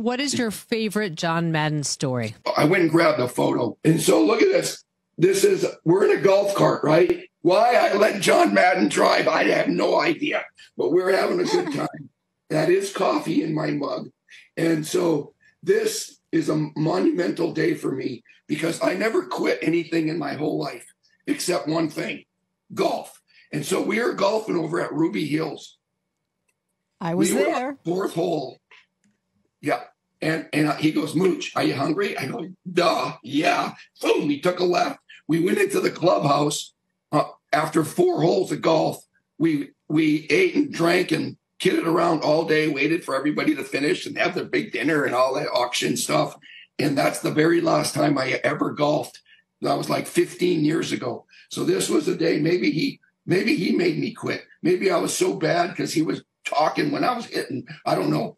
What is your favorite John Madden story? I went and grabbed a photo. And so look at this. This is, we're in a golf cart, right? Why I let John Madden drive, I have no idea. But we're having a good time. That is coffee in my mug. And so this is a monumental day for me because I never quit anything in my whole life except one thing, golf. And so we are golfing over at Ruby Hills. I was there. Fourth hole. Yeah. And he goes, Mooch, are you hungry? I go, duh, yeah. Boom, we took a left. We went into the clubhouse. After four holes of golf, we ate and drank and kidded around all day, waited for everybody to finish and have their big dinner and all that auction stuff. And that's the very last time I ever golfed. That was like 15 years ago. So this was a day, maybe he made me quit. Maybe I was so bad because he was talking when I was hitting. I don't know.